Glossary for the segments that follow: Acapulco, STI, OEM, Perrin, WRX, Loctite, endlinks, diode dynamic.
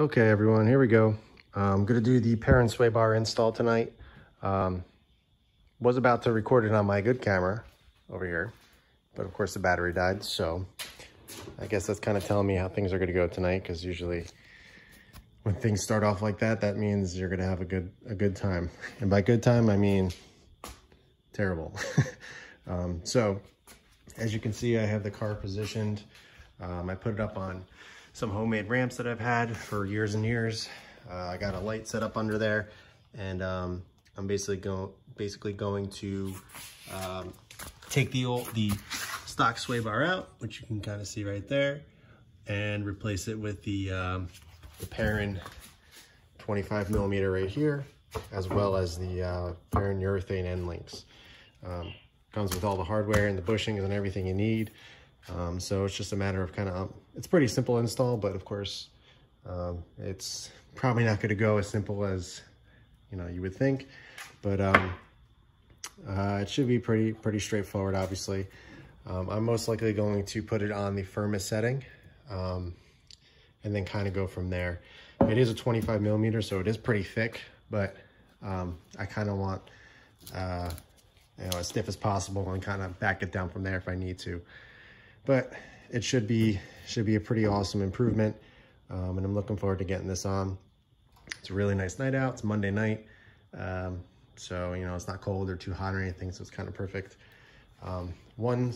Okay, everyone, here we go. I'm going to do the Perrin sway bar install tonight. Was about to record it on my good camera over here, but of course the battery died, so I guess that's kind of telling me how things are going to go tonight, because usually when things start off like that, that means you're going to have a good time. And by good time, I mean terrible. So as you can see, I have the car positioned. I put it up on some homemade ramps that I've had for years and years. I got a light set up under there, and I'm basically going to take the stock sway bar out, which you can kind of see right there, and replace it with the Perrin 25 millimeter right here, as well as the Perrin urethane end links. Comes with all the hardware and the bushings and everything you need. So it's just a matter of kind of, it's pretty simple install, but of course, it's probably not going to go as simple as, you know, you would think, but, it should be pretty straightforward. Obviously, I'm most likely going to put it on the firmest setting, and then kind of go from there. It is a 25 millimeter, so it is pretty thick, but, I kind of want, you know, as stiff as possible and kind of back it down from there if I need to. But it should be a pretty awesome improvement, and I'm looking forward to getting this on. It's a really nice night out. It's Monday night, so you know, it's not cold or too hot or anything, so it's kind of perfect. One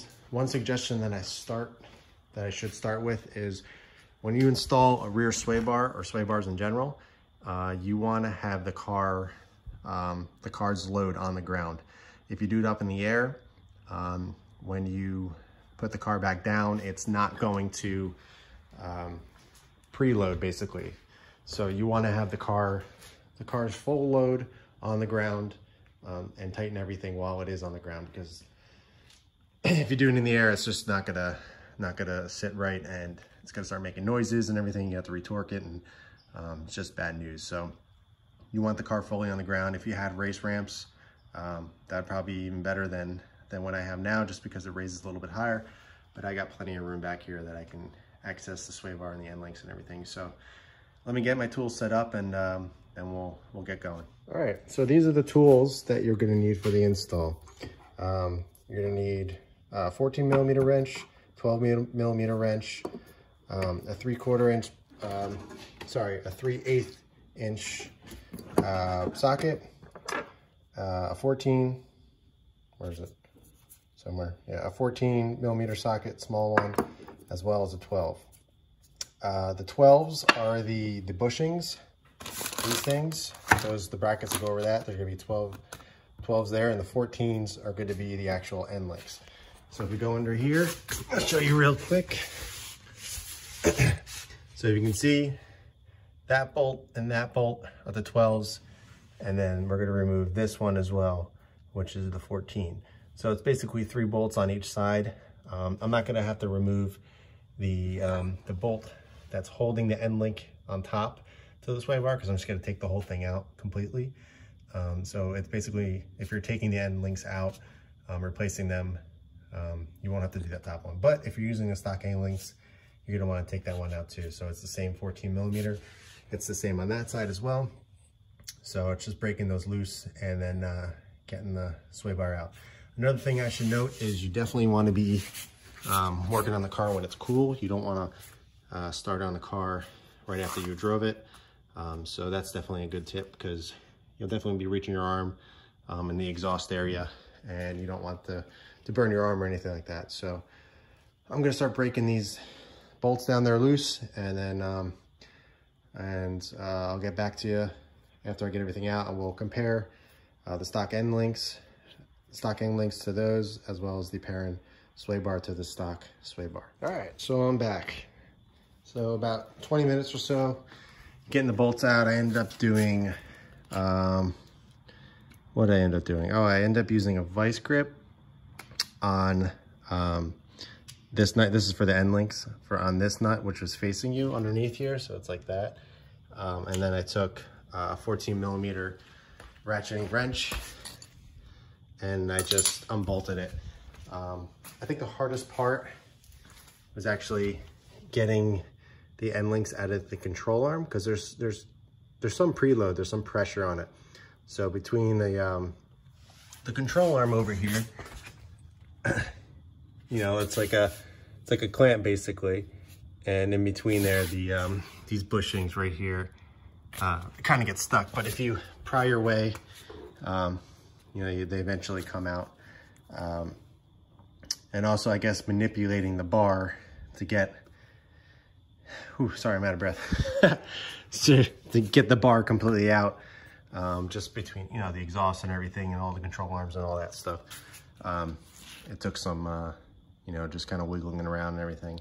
suggestion that I should start with is when you install a rear sway bar or sway bars in general, you want to have the car's load on the ground. If you do it up in the air, when you put the car back down, it's not going to preload basically. So you want to have the car's full load on the ground, and tighten everything while it is on the ground, because if you do it in the air, it's just not gonna sit right, and it's gonna start making noises and everything. You have to retorque it, and it's just bad news. So you want the car fully on the ground. If you had race ramps, that'd probably be even better than what I have now, just because it raises a little bit higher, but I got plenty of room back here that I can access the sway bar and the end links and everything. So let me get my tools set up, and then we'll get going. All right, so these are the tools that you're gonna need for the install. You're gonna need a 14 millimeter wrench, 12 millimeter wrench, a 3/8 inch socket, a 14, where is it? Somewhere, yeah, a 14 millimeter socket, small one, as well as a 12. The 12s are the bushings, these things, those, the brackets that go over that, they're gonna be 12s there, and the 14s are going to be the actual end links. So if we go under here, I'll show you real quick. So you can see that bolt and that bolt are the 12s, and then we're gonna remove this one as well, which is the 14. So it's basically 3 bolts on each side. I'm not gonna have to remove the bolt that's holding the end link on top to the sway bar, because I'm just gonna take the whole thing out completely. So it's basically, if you're taking the end links out, replacing them, you won't have to do that top one. But if you're using the stock end links, you're gonna wanna take that one out too. So it's the same 14 millimeter. It's the same on that side as well. So it's just breaking those loose and then getting the sway bar out. Another thing I should note is you definitely want to be working on the car when it's cool. You don't want to start on the car right after you drove it. So that's definitely a good tip, because you'll definitely be reaching your arm in the exhaust area, and you don't want to burn your arm or anything like that. So I'm going to start breaking these bolts down there loose, and then I'll get back to you after I get everything out, and we'll compare the stock end links to those, as well as the Perrin sway bar to the stock sway bar. All right, so I'm back. So about 20 minutes or so, getting the bolts out, I ended up doing, what did I end up doing? Oh, I ended up using a vice grip on this nut. This is for the end links, for on this nut, which was facing you underneath here, so it's like that. And then I took a 14 millimeter ratcheting wrench, and I just unbolted it. I think the hardest part was actually getting the end links out of the control arm, because there's some preload, there's some pressure on it. So between the control arm over here, you know, it's like a clamp basically, and in between there, the these bushings right here, it kind of gets stuck. But if you pry your way, you know, they eventually come out. And also, I guess, manipulating the bar to get, sorry, I'm out of breath, to get the bar completely out, just between, you know, the exhaust and everything and all the control arms and all that stuff. It took some, you know, just kind of wiggling around and everything.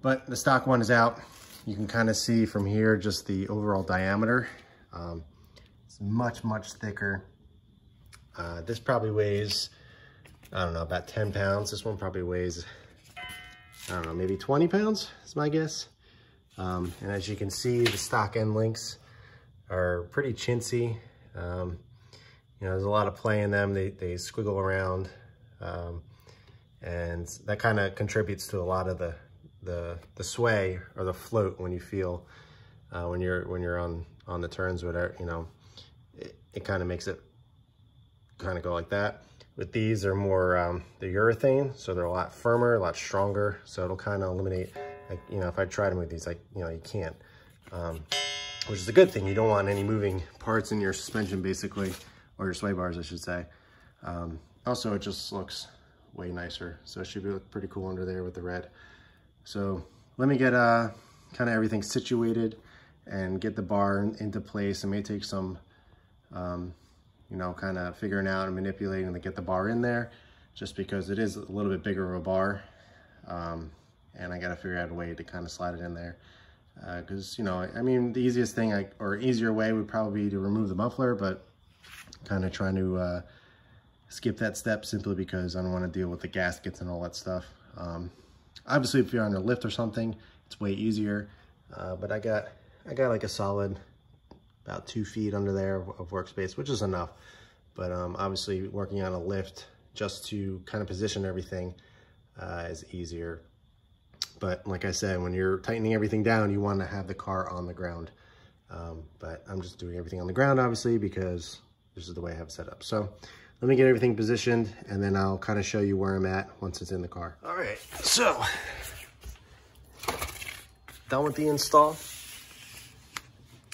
But the stock one is out. You can kind of see from here just the overall diameter. It's much, much thicker. This probably weighs, I don't know, about 10 pounds. This one probably weighs, I don't know, maybe 20 pounds is my guess. And as you can see, the stock end links are pretty chintzy. You know, there's a lot of play in them. They squiggle around, and that kind of contributes to a lot of the sway or the float when you feel when you're on the turns, whatever, you know, it kind of makes it kind of go like that. With these, they're more the urethane, so they're a lot firmer, a lot stronger, so it'll kind of eliminate, like, you know, if I try to move these, like, you know, you can't, which is a good thing. You don't want any moving parts in your suspension basically, or your sway bars I should say. Also, it just looks way nicer, so it should be pretty cool under there with the red. So let me get kind of everything situated and get the bar into place. It may take some, you know, kind of figuring out and manipulating to get the bar in there, just because it is a little bit bigger of a bar. And I got to figure out a way to kind of slide it in there. Because, you know, I mean, the easiest thing or easier way would probably be to remove the muffler, but kind of trying to skip that step simply because I don't want to deal with the gaskets and all that stuff. Obviously, if you're on a lift or something, it's way easier. But I got like a solid about 2 feet under there of workspace, which is enough. But obviously, working on a lift just to kind of position everything is easier. But like I said, when you're tightening everything down, you want to have the car on the ground. But I'm just doing everything on the ground, obviously, because this is the way I have it set up. So let me get everything positioned, and then I'll kind of show you where I'm at once it's in the car. All right, so done with the install.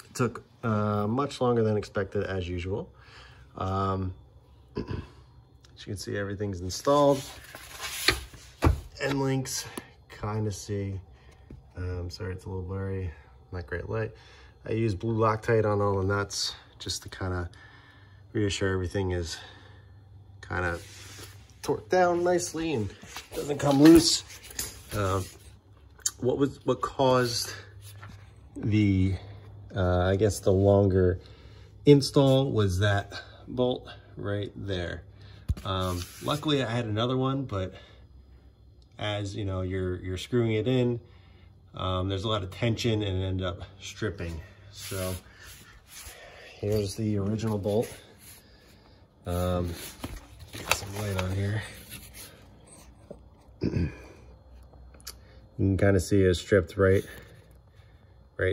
It took much longer than expected, as usual. As you can see, everything's installed. End links, kind of see. Sorry, it's a little blurry, not great light. I use blue Loctite on all the nuts just to kind of reassure everything is kind of torqued down nicely and doesn't come loose. What caused the I guess the longer install was that bolt right there. Luckily, I had another one, but as you know, you're screwing it in, there's a lot of tension and it ended up stripping. So here's the original bolt. Get some light on here. You can kind of see it stripped right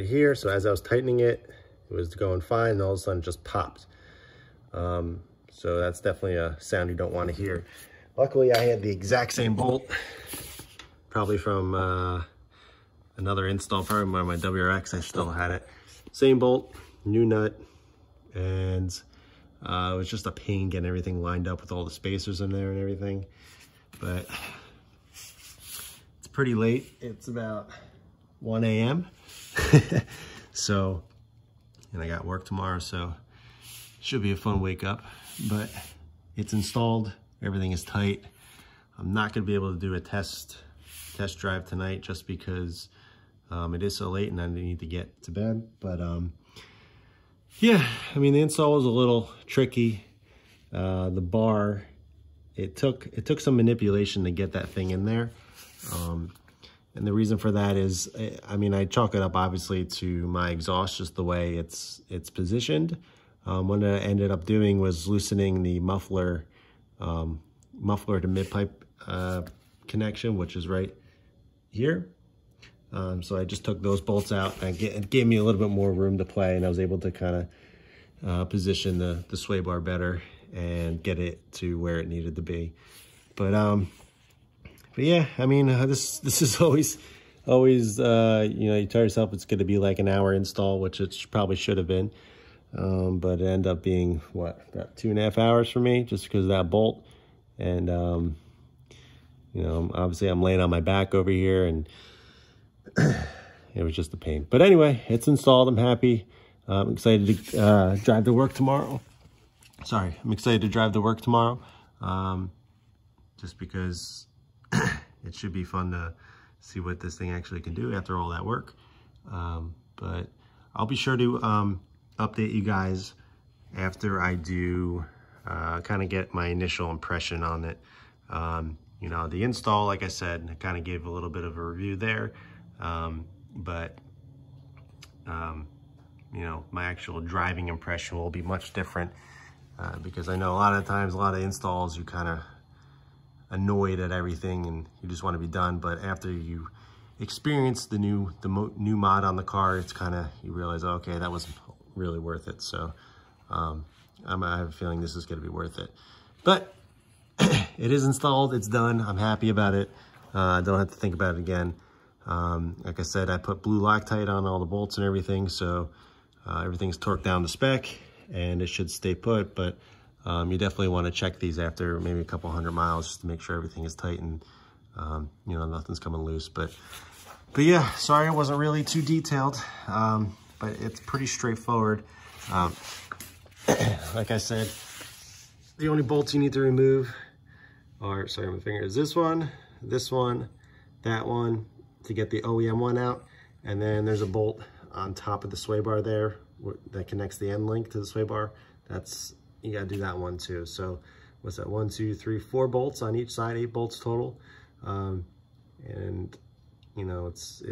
here. So as I was tightening it, it was going fine, and all of a sudden it just popped. So that's definitely a sound you don't want to hear. Luckily, I had the exact same bolt, probably from another install, probably by my WRX. I still had it. Same bolt, new nut, and it was just a pain getting everything lined up with all the spacers in there and everything. But it's pretty late. It's about 1 a.m. So, and I got work tomorrow, so it should be a fun wake up. But it's installed. Everything is tight. I'm not going to be able to do a test drive tonight just because it is so late and I need to get to bed. But yeah, I mean, the install was a little tricky. The bar, it took some manipulation to get that thing in there. And the reason for that is, I mean, I chalk it up obviously to my exhaust, just the way it's positioned. What I ended up doing was loosening the muffler to midpipe connection, which is right here. So I just took those bolts out, and it gave me a little bit more room to play, and I was able to kind of position the sway bar better and get it to where it needed to be. But yeah, I mean, this is always you know, you tell yourself it's going to be like an hour install, which it probably should have been. But it ended up being, what, about 2.5 hours for me, just because of that bolt. And, you know, obviously I'm laying on my back over here, and it was just a pain. But anyway, it's installed. I'm happy. I'm excited to drive to work tomorrow. Sorry, I'm excited to drive to work tomorrow, just because it should be fun to see what this thing actually can do after all that work. But I'll be sure to update you guys after I do kind of get my initial impression on it. You know, the install, like I said, I kind of gave a little bit of a review there, but you know, my actual driving impression will be much different, because I know a lot of times, a lot of installs, you kind of annoyed at everything and you just want to be done. But after you experience the new mod on the car, it's kind of, you realize, okay, that was really worth it. So I have a feeling this is going to be worth it. But it is installed, it's done, I'm happy about it. I don't have to think about it again. Like I said, I put blue Loctite on all the bolts and everything, so everything's torqued down to spec and it should stay put. But you definitely want to check these after maybe a couple 100 miles, just to make sure everything is tight and you know, nothing's coming loose. But yeah, sorry it wasn't really too detailed, but it's pretty straightforward. Like I said, the only bolts you need to remove are, sorry, my finger, is this one, that one, to get the OEM one out, and then there's a bolt on top of the sway bar there that connects the end link to the sway bar. That's, you gotta do that one too. So what's that? 1, 2, 3, 4 bolts on each side, 8 bolts total. And you know, it's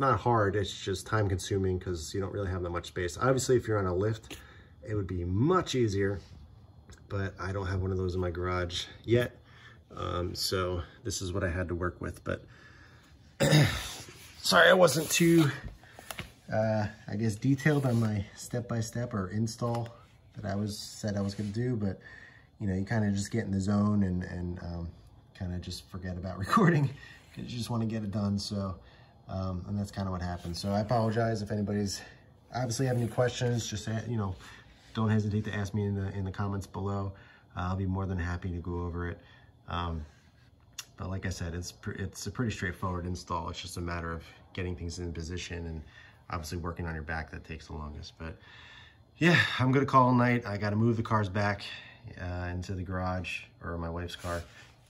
not hard. It's just time consuming because you don't really have that much space. Obviously, if you're on a lift, it would be much easier, but I don't have one of those in my garage yet. So this is what I had to work with, but sorry, I wasn't too, I guess, detailed on my step-by-step or install that I was said I was going to do. But you know, you kind of just get in the zone and kind of just forget about recording because you just want to get it done. So and that's kind of what happened. So I apologize if anybody's obviously have any questions. Just, you know, don't hesitate to ask me in the comments below. I'll be more than happy to go over it. But like I said, it's a pretty straightforward install. It's just a matter of getting things in position and obviously working on your back. That takes the longest. But yeah, I'm gonna call it night. I gotta move the cars back into the garage, or my wife's car,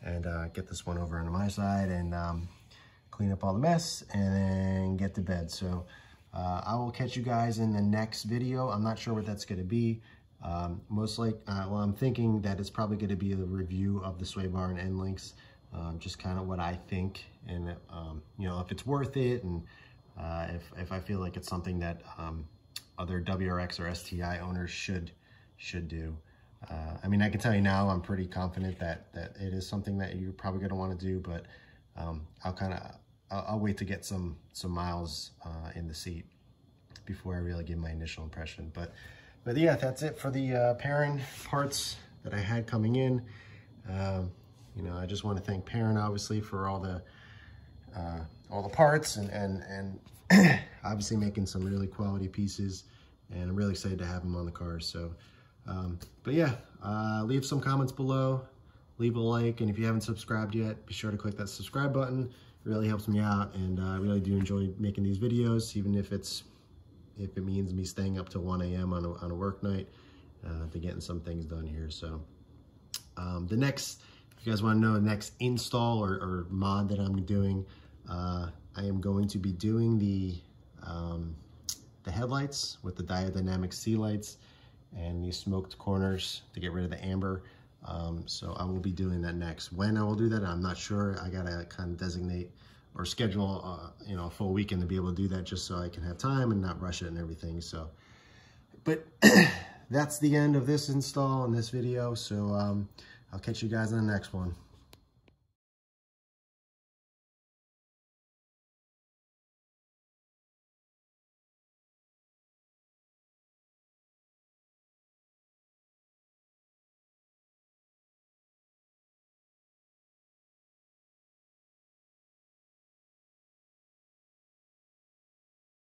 and get this one over onto my side and clean up all the mess and then get to bed. So I will catch you guys in the next video. I'm not sure what that's gonna be. Most likely, well, I'm thinking that it's probably gonna be the review of the sway bar and end links, just kind of what I think, and you know, if it's worth it, and if I feel like it's something that other WRX or STI owners should do. I mean, I can tell you now, I'm pretty confident that it is something that you're probably going to want to do, but I'll wait to get some miles in the seat before I really give my initial impression. But yeah, that's it for the Perrin parts that I had coming in. You know, I just want to thank Perrin, obviously, for all the parts and obviously making some really quality pieces, and I'm really excited to have them on the car. So but yeah, leave some comments below, leave a like, and if you haven't subscribed yet, be sure to click that subscribe button. It really helps me out, and I really do enjoy making these videos, even if it means me staying up to 1 a.m. on a work night to getting some things done here. So the next, if you guys want to know the next install or mod that I'm doing, I am going to be doing the headlights with the diode dynamic C lights and these smoked corners to get rid of the amber. So I will be doing that next. When I will do that, I'm not sure. I gotta kind of designate or schedule, you know, a full weekend to be able to do that, just so I can have time and not rush it and everything. So, but that's the end of this install and this video. So I'll catch you guys in the next one.